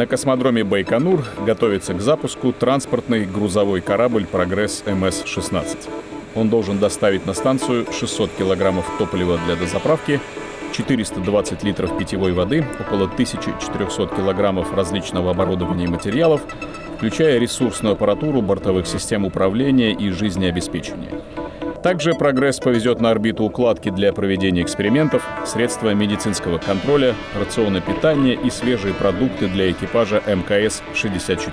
На космодроме Байконур готовится к запуску транспортный грузовой корабль «Прогресс МС-16». Он должен доставить на станцию 600 килограммов топлива для дозаправки, 420 литров питьевой воды, около 1400 килограммов различного оборудования и материалов, включая ресурсную аппаратуру бортовых систем управления и жизнеобеспечения. Также «Прогресс» повезет на орбиту укладки для проведения экспериментов, средства медицинского контроля, рационы питания и свежие продукты для экипажа МКС-64.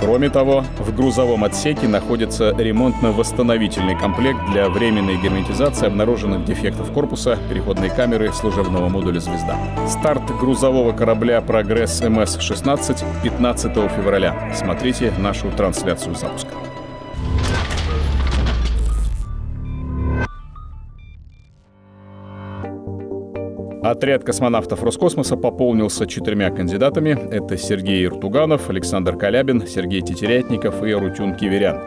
Кроме того, в грузовом отсеке находится ремонтно-восстановительный комплект для временной герметизации обнаруженных дефектов корпуса, переходной камеры служебного модуля «Звезда». Старт грузового корабля «Прогресс МС-16» 15 февраля. Смотрите нашу трансляцию запуска. Отряд космонавтов Роскосмоса пополнился 4 кандидатами. Это Сергей Иртуганов, Александр Колябин, Сергей Тетерятников и Арутюн Киверян.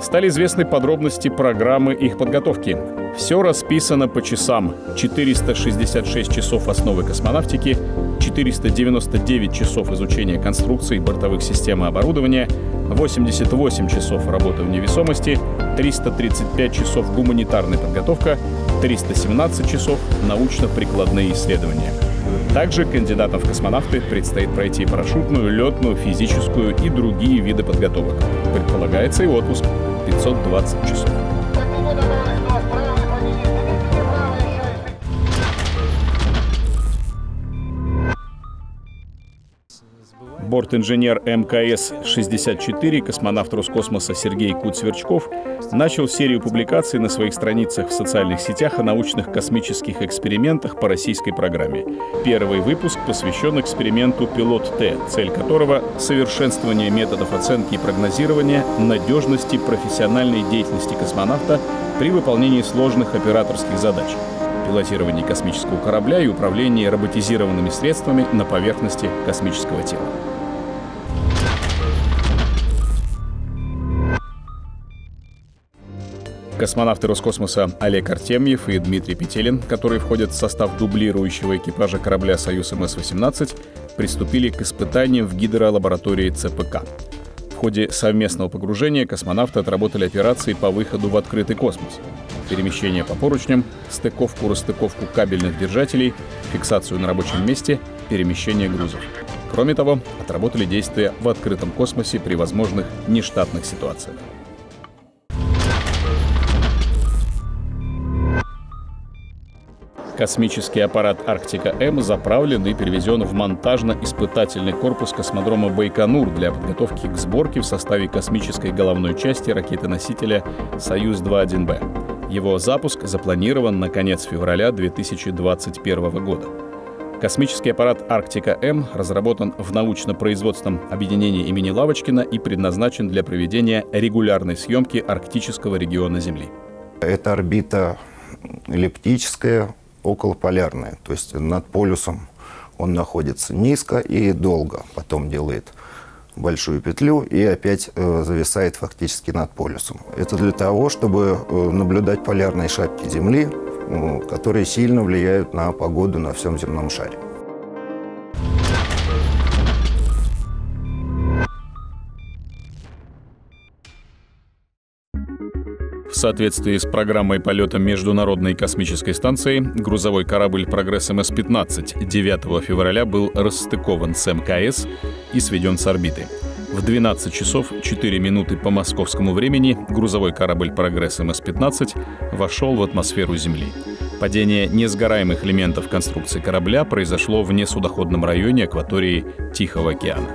Стали известны подробности программы их подготовки. Все расписано по часам. 466 часов основы космонавтики, 499 часов изучения конструкций, бортовых систем и оборудования, 88 часов работы в невесомости, 335 часов гуманитарная подготовка, 317 часов научно-прикладные исследования. Также кандидатам в космонавты предстоит пройти парашютную, летную, физическую и другие виды подготовок. Предполагается и отпуск 520 часов. Борт-инженер МКС-64, космонавт Роскосмоса Сергей Кудь-Сверчков начал серию публикаций на своих страницах в социальных сетях о научных космических экспериментах по российской программе. Первый выпуск посвящен эксперименту «Пилот-Т», цель которого — совершенствование методов оценки и прогнозирования надежности профессиональной деятельности космонавта при выполнении сложных операторских задач, пилотирование космического корабля и управление роботизированными средствами на поверхности космического тела. Космонавты Роскосмоса Олег Артемьев и Дмитрий Петелин, которые входят в состав дублирующего экипажа корабля «Союз МС-18», приступили к испытаниям в гидролаборатории ЦПК. В ходе совместного погружения космонавты отработали операции по выходу в открытый космос: перемещение по поручням, стыковку-растыковку кабельных держателей, фиксацию на рабочем месте, перемещение грузов. Кроме того, отработали действия в открытом космосе при возможных нештатных ситуациях. Космический аппарат «Арктика-М» заправлен и перевезен в монтажно-испытательный корпус космодрома Байконур для подготовки к сборке в составе космической головной части ракеты-носителя «Союз-2.1б». Его запуск запланирован на конец февраля 2021 года. Космический аппарат «Арктика-М» разработан в научно-производственном объединении имени Лавочкина и предназначен для проведения регулярной съемки арктического региона Земли. Это орбита эллиптическая, околополярная, то есть над полюсом он находится низко и долго, потом делает большую петлю и опять зависает фактически над полюсом. Это для того, чтобы наблюдать полярные шапки Земли, которые сильно влияют на погоду на всем земном шаре. В соответствии с программой полета Международной космической станции, грузовой корабль «Прогресс МС-15» 9 февраля был расстыкован с МКС и сведен с орбиты. В 12 часов 4 минуты по московскому времени грузовой корабль «Прогресс МС-15» вошел в атмосферу Земли. Падение несгораемых элементов конструкции корабля произошло в несудоходном районе акватории Тихого океана.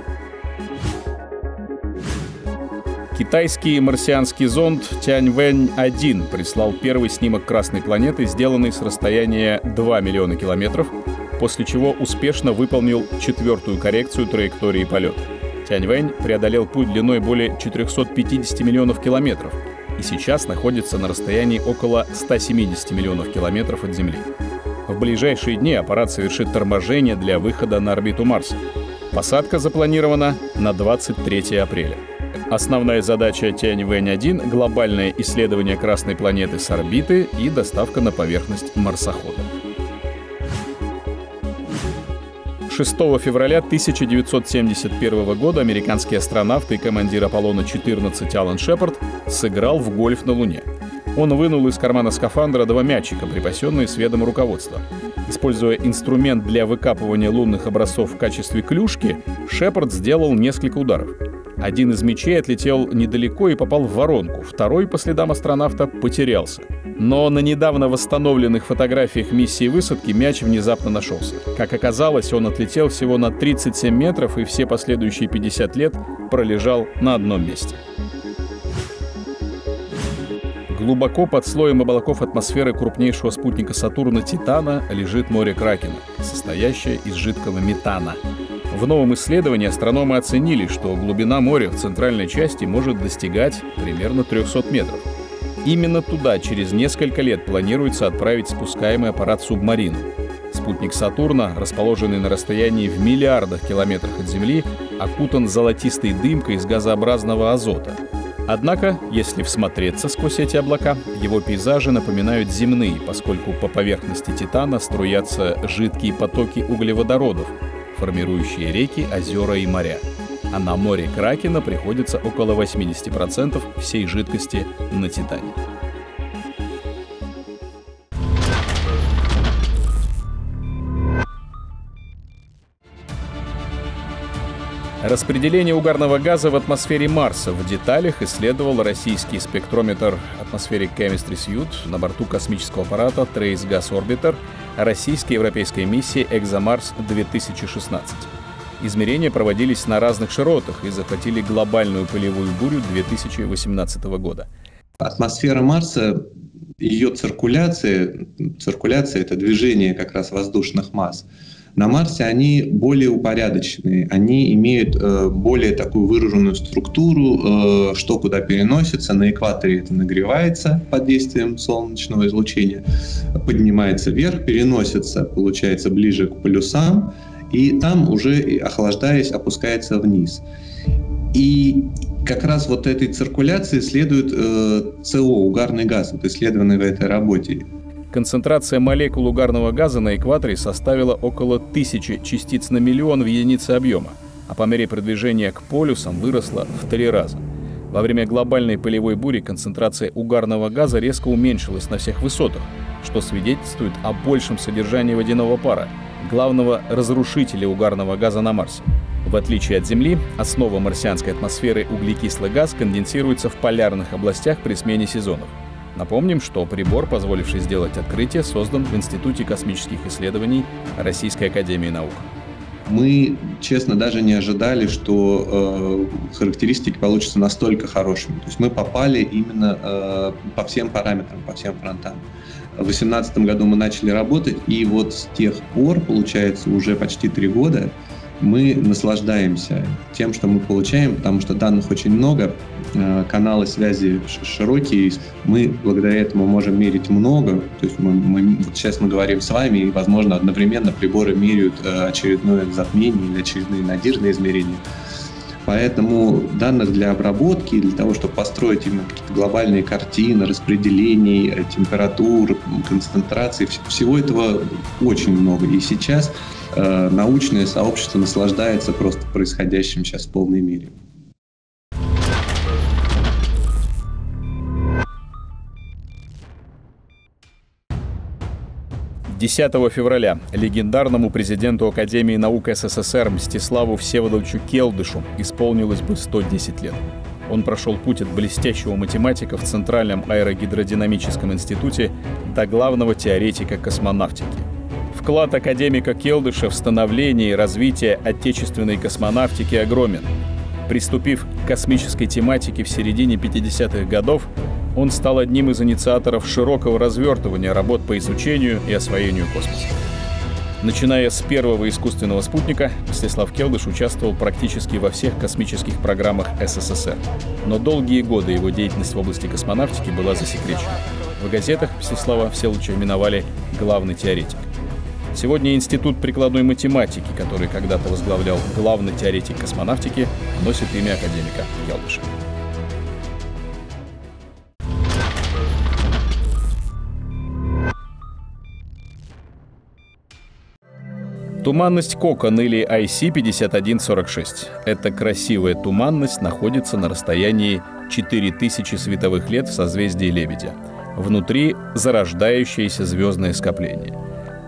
Китайский марсианский зонд Тяньвэнь-1 прислал первый снимок Красной планеты, сделанный с расстояния 2 миллиона километров, после чего успешно выполнил 4-ю коррекцию траектории полета. Тяньвэнь преодолел путь длиной более 450 миллионов километров и сейчас находится на расстоянии около 170 миллионов километров от Земли. В ближайшие дни аппарат совершит торможение для выхода на орбиту Марса. Посадка запланирована на 23 апреля. Основная задача Тяньвэнь-1 — глобальное исследование Красной планеты с орбиты и доставка на поверхность марсохода. 6 февраля 1971 года американский астронавт и командир Аполлона-14 Алан Шепард сыграл в гольф на Луне. Он вынул из кармана скафандра два мячика, припасенные светом руководства. Используя инструмент для выкапывания лунных образцов в качестве клюшки, Шепард сделал несколько ударов. Один из мячей отлетел недалеко и попал в воронку, второй, по следам астронавта, потерялся. Но на недавно восстановленных фотографиях миссии высадки мяч внезапно нашелся. Как оказалось, он отлетел всего на 37 метров и все последующие 50 лет пролежал на одном месте. Глубоко под слоем облаков атмосферы крупнейшего спутника Сатурна Титана лежит море Кракена, состоящее из жидкого метана. В новом исследовании астрономы оценили, что глубина моря в центральной части может достигать примерно 300 метров. Именно туда через несколько лет планируется отправить спускаемый аппарат «Субмарину». Спутник Сатурна, расположенный на расстоянии в миллиардах километров от Земли, окутан золотистой дымкой из газообразного азота. Однако, если всмотреться сквозь эти облака, его пейзажи напоминают земные, поскольку по поверхности Титана струятся жидкие потоки углеводородов, формирующие реки, озера и моря. А на море Кракена приходится около 80% всей жидкости на Титане. Распределение угарного газа в атмосфере Марса в деталях исследовал российский спектрометр Atmospheric Chemistry Suite на борту космического аппарата Trace Gas Orbiter российской и европейской миссии ExoMars-2016. Измерения проводились на разных широтах и захватили глобальную пылевую бурю 2018 года. Атмосфера Марса, ее циркуляция — это движение как раз воздушных масс. На Марсе они более упорядоченные, они имеют более такую выраженную структуру, что куда переносится. На экваторе это нагревается под действием солнечного излучения, поднимается вверх, переносится, получается, ближе к полюсам, и там уже, охлаждаясь, опускается вниз. И как раз вот этой циркуляции следует СО, угарный газ, вот исследованный в этой работе. Концентрация молекул угарного газа на экваторе составила около 1000 частиц на миллион в единице объема, а по мере продвижения к полюсам выросла в 3 раза. Во время глобальной пылевой бури концентрация угарного газа резко уменьшилась на всех высотах, что свидетельствует о большем содержании водяного пара, главного разрушителя угарного газа на Марсе. В отличие от Земли, основа марсианской атмосферы, углекислый газ, конденсируется в полярных областях при смене сезонов. Напомним, что прибор, позволивший сделать открытие, создан в Институте космических исследований Российской академии наук. Мы, честно, даже не ожидали, что характеристики получатся настолько хорошими. То есть мы попали именно по всем параметрам, по всем фронтам. В 2018 году мы начали работать, и вот с тех пор, получается, уже почти 3 года, мы наслаждаемся тем, что мы получаем, потому что данных очень много, каналы связи широкие, мы благодаря этому можем мерить много, то есть вот сейчас мы говорим с вами, и, возможно, одновременно приборы меряют очередное затмение или очередные надирные измерения. Поэтому данных для обработки, для того, чтобы построить именно какие-то глобальные картины, распределений, температур, концентрации, всего этого очень много. И сейчас научное сообщество наслаждается просто происходящим сейчас в полной мере. С 10 февраля легендарному президенту Академии наук СССР Мстиславу Всеволодовичу Келдышу исполнилось бы 110 лет. Он прошел путь от блестящего математика в Центральном аэрогидродинамическом институте до главного теоретика космонавтики. Вклад академика Келдыша в становление и развитие отечественной космонавтики огромен. Приступив к космической тематике в середине 50-х годов, он стал одним из инициаторов широкого развертывания работ по изучению и освоению космоса. Начиная с первого искусственного спутника, Мстислав Келдыш участвовал практически во всех космических программах СССР. Но долгие годы его деятельность в области космонавтики была засекречена. В газетах Мстислава Всеволодовича именовали «главный теоретик». Сегодня Институт прикладной математики, который когда-то возглавлял главный теоретик космонавтики, носит имя академика Келдыша. Туманность Кокон, или IC5146. Эта красивая туманность находится на расстоянии 4000 световых лет в созвездии Лебедя. Внутри зарождающееся звездное скопление.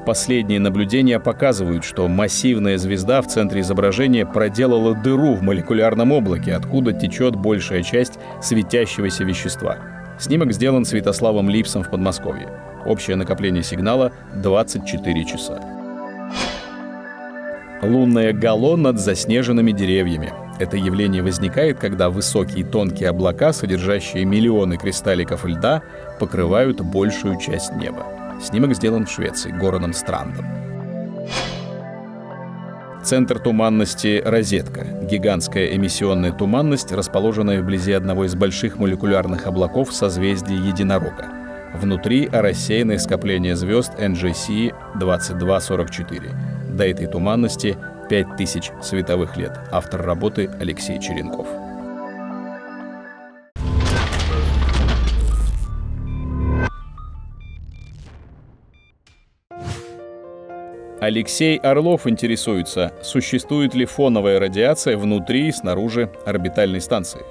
Последние наблюдения показывают, что массивная звезда в центре изображения проделала дыру в молекулярном облаке, откуда течет большая часть светящегося вещества. Снимок сделан Святославом Липсом в Подмосковье. Общее накопление сигнала — 24 часа. Лунное гало над заснеженными деревьями. Это явление возникает, когда высокие тонкие облака, содержащие миллионы кристалликов льда, покрывают большую часть неба. Снимок сделан в Швеции, городом Страндом. Центр туманности — розетка. Гигантская эмиссионная туманность, расположенная вблизи одного из больших молекулярных облаков созвездия Единорога. Внутри рассеянное скопление звезд NGC-2244. До этой туманности 5000 световых лет. Автор работы Алексей Черенков. Алексей Орлов интересуется, существует ли фоновая радиация внутри и снаружи орбитальной станции.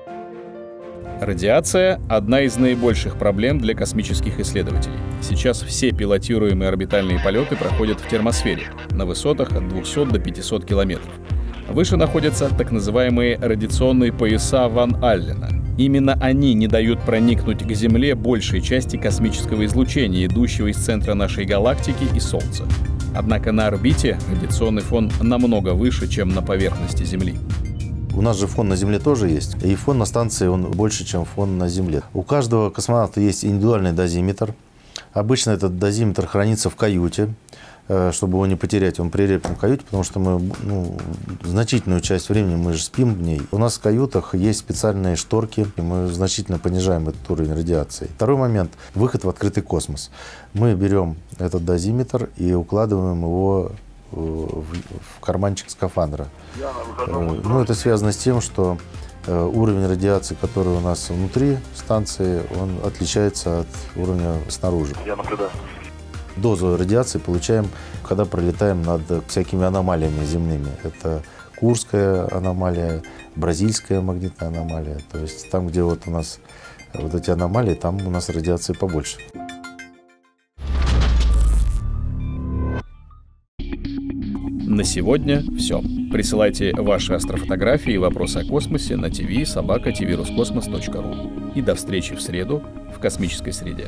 Радиация – одна из наибольших проблем для космических исследователей. Сейчас все пилотируемые орбитальные полеты проходят в термосфере, на высотах от 200 до 500 километров. Выше находятся так называемые радиационные пояса Ван Аллена. Именно они не дают проникнуть к Земле большей части космического излучения, идущего из центра нашей галактики и Солнца. Однако на орбите радиационный фон намного выше, чем на поверхности Земли. У нас же фон на Земле тоже есть, и фон на станции он больше, чем фон на Земле. У каждого космонавта есть индивидуальный дозиметр. Обычно этот дозиметр хранится в каюте, чтобы его не потерять. Он прилеплен к каюте, потому что мы значительную часть времени мы же спим в ней. У нас в каютах есть специальные шторки, и мы значительно понижаем этот уровень радиации. Второй момент – выход в открытый космос. Мы берем этот дозиметр и укладываем его в карманчик скафандра. Ну, это связано с тем, что уровень радиации, который у нас внутри станции, он отличается от уровня снаружи. Я наблюдаю. Дозу радиации получаем, когда пролетаем над всякими аномалиями земными. Это Курская аномалия, Бразильская магнитная аномалия. То есть там, где вот у нас вот эти аномалии, там у нас радиации побольше. На сегодня все. Присылайте ваши астрофотографии и вопросы о космосе на tv@tvruskosmos.ru. И до встречи в среду в космической среде.